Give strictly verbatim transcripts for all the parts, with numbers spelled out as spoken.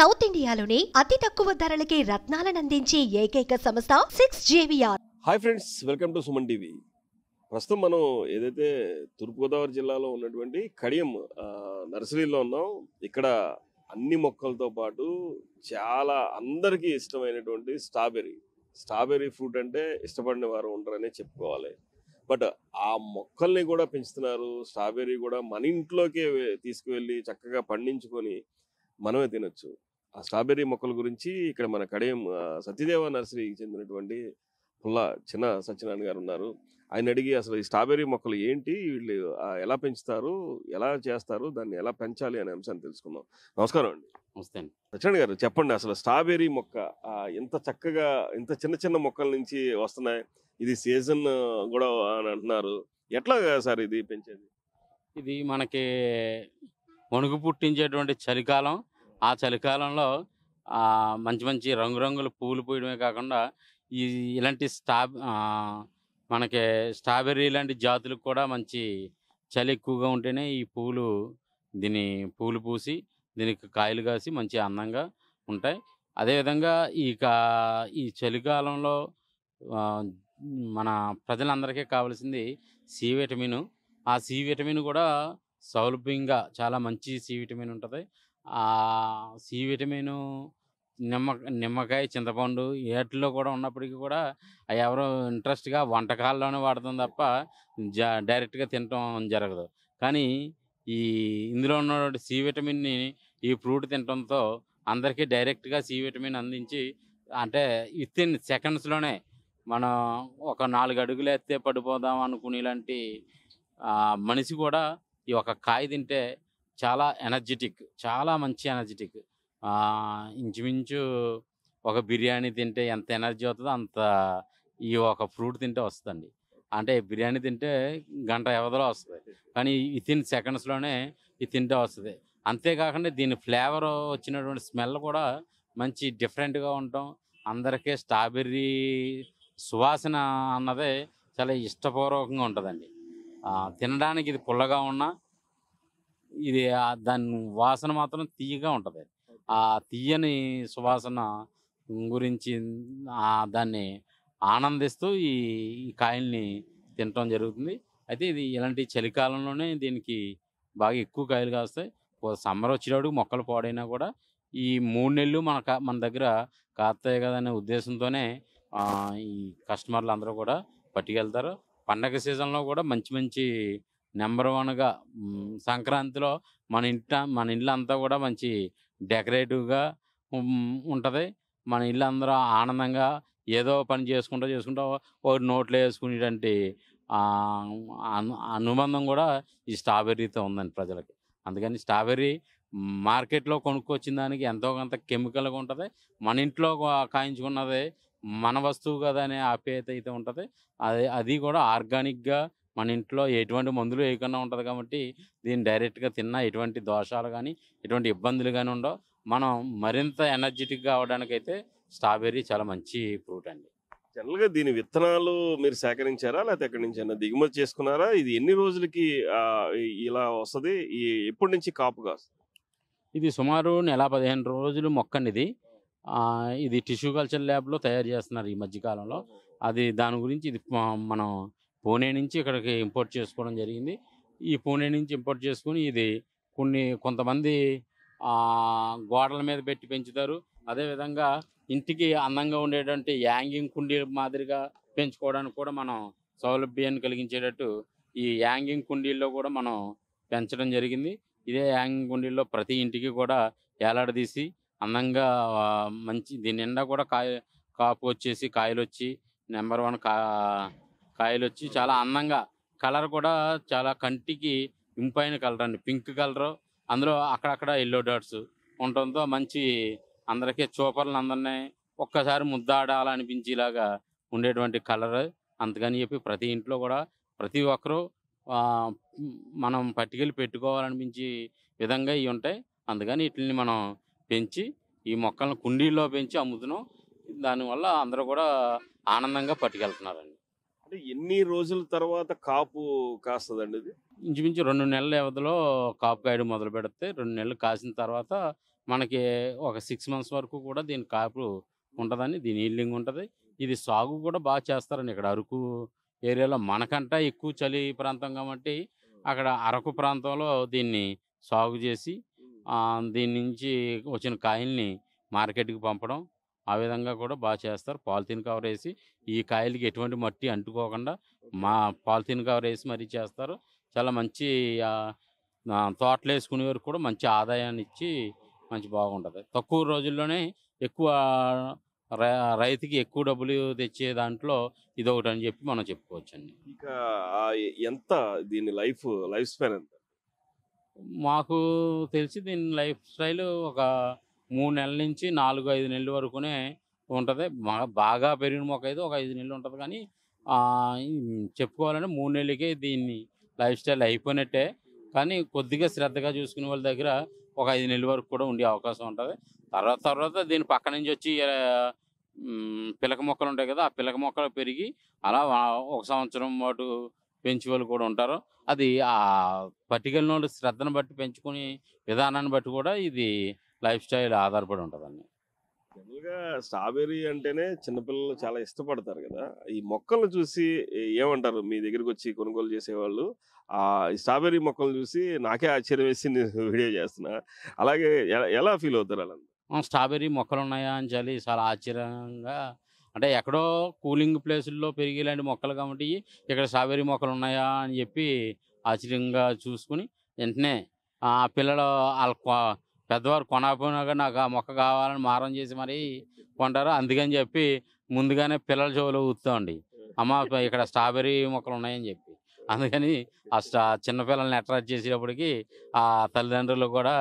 South ఇండియాలోనే అతి తక్కువ ధరలకే రత్నాలను అందించే ఏకైక సంస్థ six JVR. Hi friends, welcome to Suman TV. ప్రస్తుతం మనం ఏదైతే తూర్పుగోదావరి జిల్లాలో ఉన్నటువంటి కడియం నర్సరీలో ఉన్నాం. ఇక్కడ అన్ని మొక్కలతో పాటు చాలా అందరికీ ఇష్టమైనటువంటి స్ట్రాబెర్రీ స్ట్రాబెర్రీ ఫ్రూట్ అంటే ఇష్టపడిన వారు ఉంటారనే చెప్పుకోవాలి. బట్ ఆ మొక్కల్ని కూడా పెంచుతున్నారు. స్ట్రాబెర్రీ కూడా మన ఇంట్లోకే తీసుకువెళ్ళి చక్కగా పండించుకొని మనమే తినొచ్చు. ఆ స్ట్రాబెర్రీ మొక్కల గురించి ఇక్కడ మన కడియం సతీదేవ నర్సరీకి చెందినటువంటి పుల్లా చిన్న సత్యనారాయణ గారు ఉన్నారు. ఆయన అడిగి అసలు ఈ స్ట్రాబెర్రీ మొక్కలు ఏంటి, వీళ్ళు ఎలా పెంచుతారు, ఎలా చేస్తారు, దాన్ని ఎలా పెంచాలి అనే అంశాన్ని తెలుసుకుందాం. నమస్కారం అండి. నమస్తే అండి సత్యనారాయణ గారు. చెప్పండి, అసలు స్ట్రాబెర్రీ మొక్క ఎంత చక్కగా ఇంత చిన్న చిన్న మొక్కల నుంచి వస్తున్నాయి. ఇది సీజన్ కూడా అని అంటున్నారు. ఎట్లాగా సార్ ఇది పెంచేది? ఇది మనకి వణుకు పుట్టించేటువంటి చలికాలం. ఆ చలికాలంలో మంచి మంచి రంగురంగుల పూలు పూయడమే కాకుండా ఈ ఇలాంటి స్టా మనకి స్ట్రాబెర్రీ లాంటి జాతులకు కూడా మంచి చలి ఎక్కువగా ఉంటేనే ఈ పూలు దీని పూలు పూసి దీనికి కాయలు కాసి మంచి అందంగా ఉంటాయి. అదేవిధంగా ఈ కా ఈ చలికాలంలో మన ప్రజలందరికీ కావాల్సింది సి విటమిన్. ఆ సి విటమిన్ కూడా సౌలభ్యంగా చాలా మంచి సి విటమిన్ ఉంటుంది. ఆ సి విటమిన్ నిమ్మ నిమ్మకాయ చింతపండు ఏట్లో కూడా ఉన్నప్పటికీ కూడా అవి ఎవరో ఇంట్రెస్ట్గా వంటకాల్లోనే వాడతాం తప్ప జ డైరెక్ట్గా తినటం జరగదు. కానీ ఈ ఇందులో ఉన్నటువంటి సి విటమిన్ని ఈ ఫ్రూట్ తినటంతో అందరికీ డైరెక్ట్గా సి విటమిన్ అందించి, అంటే విత్ ఇన్ సెకండ్స్లోనే మనం ఒక నాలుగు అడుగులు ఎత్తే పడిపోదాం అనుకునేలాంటి మనిషి కూడా ఈ ఒక కాయ తింటే చాలా ఎనర్జెటిక్, చాలా మంచి ఎనర్జెటిక్. ఇంచుమించు ఒక బిర్యానీ తింటే ఎంత ఎనర్జీ అవుతుందో అంత ఈ ఒక ఫ్రూట్ తింటే వస్తుందండి. అంటే బిర్యానీ తింటే గంట వ్యవధిలో వస్తుంది, కానీ వితిన్ సెకండ్స్లోనే ఇది తింటే వస్తుంది. అంతేకాకుండా దీని ఫ్లేవర్ వచ్చినటువంటి స్మెల్ కూడా మంచి డిఫరెంట్గా ఉండటం, అందరికీ స్ట్రాబెర్రీ సువాసన అన్నదే చాలా ఇష్టపూర్వకంగా ఉంటుందండి. తినడానికి ఇది పుల్లగా ఉన్నా ఇది దాని వాసన మాత్రం తీయగా ఉంటుంది. ఆ తీయని సువాసన గురించి దాన్ని ఆనందిస్తూ ఈ కాయల్ని తినటం జరుగుతుంది. అయితే ఇది ఇలాంటి చలికాలంలోనే దీనికి బాగా ఎక్కువ కాయలు కాస్తాయి. సమ్మర్ వచ్చేటప్పుడు మొక్కలు పాడైనా కూడా ఈ మూడు నెలలు మన మన దగ్గర కాస్తాయి కదా అనే ఉద్దేశంతోనే ఈ కస్టమర్లు అందరూ కూడా పట్టుకెళ్తారు. పండగ సీజన్లో కూడా మంచి మంచి నెంబర్ వన్గా సంక్రాంతిలో మన ఇంట మన ఇల్లు అంతా కూడా మంచి డెకరేటివ్గా ఉంటుంది. మన ఇల్లు అందరూ ఆనందంగా ఏదో పని చేసుకుంటూ చేసుకుంటూ ఒక నోట్లో వేసుకునేటువంటి అనుబంధం కూడా ఈ స్ట్రాబెర్రీతో ఉందండి ప్రజలకి. అందుకని స్ట్రాబెర్రీ మార్కెట్లో కొనుక్కొచ్చిన దానికి ఎంతో కొంత కెమికల్గా ఉంటుంది. మన ఇంట్లో కాయించుకున్నది మన వస్తువు కదా అనే ఆప్యాయత అయితే ఉంటుంది. అది అది కూడా ఆర్గానిక్గా మన ఇంట్లో ఎటువంటి మందులు వేయకుండా ఉంటుంది. కాబట్టి దీన్ని డైరెక్ట్గా తిన్నా ఎటువంటి దోషాలు కానీ ఎటువంటి ఇబ్బందులు కానీ ఉండవు. మనం మరింత ఎనర్జెటిక్గా అవడానికైతే స్ట్రాబెర్రీ చాలా మంచి ఫ్రూట్ అండి. జనరల్గా దీని విత్తనాలు మీరు సేకరించారా, లేకపోతే ఎక్కడి నుంచి అన్న దిగుమతి చేసుకున్నారా? ఇది ఎన్ని రోజులకి ఇలా వస్తుంది, ఎప్పటి నుంచి కాపుగా? ఇది సుమారు నెల పదిహేను రోజులు మొక్కనిది. ఇది టిష్యూ కల్చర్ ల్యాబ్లో తయారు చేస్తున్నారు ఈ మధ్యకాలంలో. అది దాని గురించి ఇది మనం పూణే నుంచి ఇక్కడికి ఇంపోర్ట్ చేసుకోవడం జరిగింది. ఈ పూణే నుంచి ఇంపోర్ట్ చేసుకుని ఇది కొన్ని కొంతమంది గోడల మీద పెట్టి పెంచుతారు. అదేవిధంగా ఇంటికి అందంగా ఉండేటువంటి యాంగింగ్ కుండీల మాదిరిగా పెంచుకోవడానికి కూడా మనం సౌలభ్యాన్ని కలిగించేటట్టు ఈ యాంగింగ్ కుండీల్లో కూడా మనం పెంచడం జరిగింది. ఇదే యాంగింగ్ కుండీల్లో ప్రతి ఇంటికి కూడా ఏలాడదీసి అందంగా మంచి దీని నిండా కూడా కాయ కాపు వచ్చేసి కాయలు వచ్చి నెంబర్ వన్ కా కాయలు వచ్చి చాలా అందంగా కలర్ కూడా చాలా కంటికి ఇంపైన కలర్ అండి, పింక్ కలరు. అందులో అక్కడక్కడ ఎల్లో డాట్స్ ఉండటంతో మంచి అందరికీ చూపర్లు అందరినీ ఒక్కసారి ముద్దాడాలనిపించేలాగా ఉండేటువంటి కలర్. అందుకని చెప్పి ప్రతి ఇంట్లో కూడా ప్రతి ఒక్కరూ మనం పట్టుకెళ్ళి పెట్టుకోవాలనిపించే విధంగా ఇవి ఉంటాయి. అందుకని వీటిని మనం పెంచి ఈ మొక్కలను కుండీల్లో పెంచి అమ్ముతున్నాం. దానివల్ల అందరూ కూడా ఆనందంగా పట్టుకెళ్తున్నారండి. ఎన్ని రోజుల తర్వాత కాపు కాస్తుందండి? ఇది ఇంచుమించు రెండు నెలల వ్యవధిలో కాపు కాయడం మొదలు పెడితే రెండు నెలలు కాసిన తర్వాత మనకి ఒక సిక్స్ మంత్స్ వరకు కూడా దీని కాపు ఉంటుందని, దీని ఈల్డింగ్ ఉంటుంది. ఇది సాగు కూడా బాగా చేస్తారని ఇక్కడ అరకు ఏరియాలో మనకంటా ఎక్కువ చలి ప్రాంతం కాబట్టి అక్కడ అరకు ప్రాంతంలో దీన్ని సాగు చేసి దీని నుంచి వచ్చిన కాయల్ని మార్కెట్కి పంపడం ఆ విధంగా కూడా బాగా చేస్తారు. పాలిథిన్ కవర్ వేసి ఈ కాయలకి ఎటువంటి మట్టి అంటుకోకుండా మా పాలిథిన్ కవర్ వేసి మరీ చేస్తారు. చాలా మంచి తోటలు వేసుకునే వరకు కూడా మంచి ఆదాయాన్ని ఇచ్చి మంచి బాగుంటుంది. తక్కువ రోజుల్లోనే ఎక్కువ రైతుకి ఎక్కువ డబ్బులు తెచ్చే దాంట్లో ఇదొకటి అని చెప్పి మనం చెప్పుకోవచ్చండి. ఇంకా ఎంత దీని లైఫ్ లైఫ్ స్పాన్ ఎంత? మాకు తెలిసి దీని లైఫ్ స్టైల్ ఒక మూడు నెలల నుంచి నాలుగు ఐదు నెలల వరకునే ఉంటుంది. బాగా పెరిగిన మొక్క అయితే ఒక ఐదు నెలలు ఉంటుంది, కానీ చెప్పుకోవాలంటే మూడు నెలలకే దీన్ని లైఫ్ స్టైల్ అయిపోయినట్టే. కానీ కొద్దిగా శ్రద్ధగా చూసుకునే వాళ్ళ దగ్గర ఒక ఐదు నెలల వరకు కూడా ఉండే అవకాశం ఉంటుంది. తర్వాత తర్వాత దీని పక్క నుంచి వచ్చి పిలక మొక్కలు ఉంటాయి కదా, ఆ పిలక మొక్కలు పెరిగి అలా ఒక సంవత్సరం పాటు పెంచే వాళ్ళు కూడా ఉంటారు. అది ఆ పట్టికలను శ్రద్ధను బట్టి పెంచుకునే విధానాన్ని బట్టి కూడా ఇది లైఫ్ స్టైల్ ఆధారపడి ఉంటుందండి. జనరల్గా స్ట్రాబెర్రీ అంటేనే చిన్నపిల్లలు చాలా ఇష్టపడతారు కదా, ఈ మొక్కలను చూసి ఏమంటారు మీ దగ్గరికి వచ్చి కొనుగోలు చేసేవాళ్ళు? ఆ స్ట్రాబెర్రీ మొక్కలను చూసి నాకే ఆశ్చర్యం వేసి నేను వీడియో చేస్తున్నా, అలాగే ఎలా ఫీల్ అవుతారు అలా? స్ట్రాబెర్రీ మొక్కలు ఉన్నాయా అని చెప్పి చాలా ఆశ్చర్యంగా, అంటే ఎక్కడో కూలింగ్ ప్లేసుల్లో పెరిగేలాంటి మొక్కలు కాబట్టి ఇక్కడ స్ట్రాబెర్రీ మొక్కలు ఉన్నాయా అని చెప్పి ఆశ్చర్యంగా చూసుకుని వెంటనే ఆ పిల్లలు వాళ్ళ పెద్దవారు కొనకపోయినాక నాకు ఆ మొక్క కావాలని మారం చేసి మరి కొంటారు. అందుకని చెప్పి ముందుగానే పిల్లల చెవులు ఊతామండి, అమ్మ ఇక్కడ స్ట్రాబెర్రీ మొక్కలు ఉన్నాయని చెప్పి. అందుకని ఆ స్టా చిన్నపిల్లల్ని అట్రాక్ట్ చేసేటప్పటికి ఆ తల్లిదండ్రులు కూడా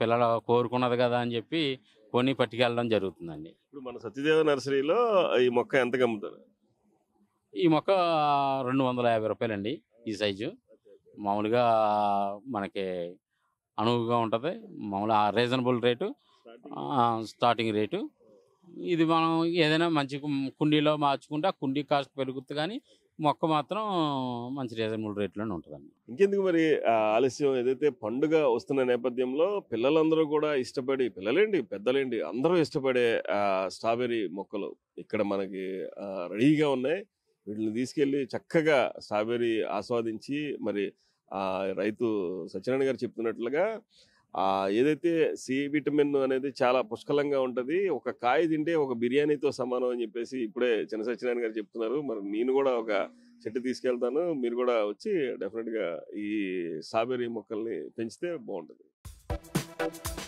పిల్లలు కోరుకున్నది కదా అని చెప్పి కొన్ని పట్టుకెళ్ళడం జరుగుతుందండి. ఇప్పుడు మన సతీదేవ నర్సరీలో ఈ మొక్క ఎంతకు అమ్ముతారు? ఈ మొక్క రెండు వందల యాభై రూపాయలు అండి. ఈ సైజు మామూలుగా మనకి అనువుగా ఉంటుంది, మామూలు రీజనబుల్ రేటు స్టార్టింగ్ రేటు. ఇది మనం ఏదైనా మంచి కుండీలో మార్చుకుంటే ఆ కుండీ కాస్ట్ పెరుగుతుంది, కానీ మొక్క మాత్రం మంచి రీజనబుల్ రేట్లోనే ఉంటుందండి. ఇంకెందుకు మరి ఆలస్యం, ఏదైతే పండుగ వస్తున్న నేపథ్యంలో పిల్లలందరూ కూడా ఇష్టపడి, పిల్లలేండి పెద్దలేండి అందరూ ఇష్టపడే స్ట్రాబెర్రీ మొక్కలు ఇక్కడ మనకి రెడీగా ఉన్నాయి. వీటిని తీసుకెళ్ళి చక్కగా స్ట్రాబెర్రీ ఆస్వాదించి, మరి రైతు సత్యనారాయణ గారు చెప్తున్నట్లుగా ఏదైతే సి విటమిన్ అనేది చాలా పుష్కలంగా ఉంటుంది, ఒక కాయ తింటే ఒక బిర్యానీతో సమానం అని చెప్పేసి ఇప్పుడే చిన్న సత్యనారాయణ గారు చెప్తున్నారు. మరి నేను కూడా ఒక చెట్టు తీసుకెళ్తాను, మీరు కూడా వచ్చి డెఫినెట్గా ఈ స్ట్రాబెర్రీ మొక్కల్ని పెంచితే బాగుంటుంది.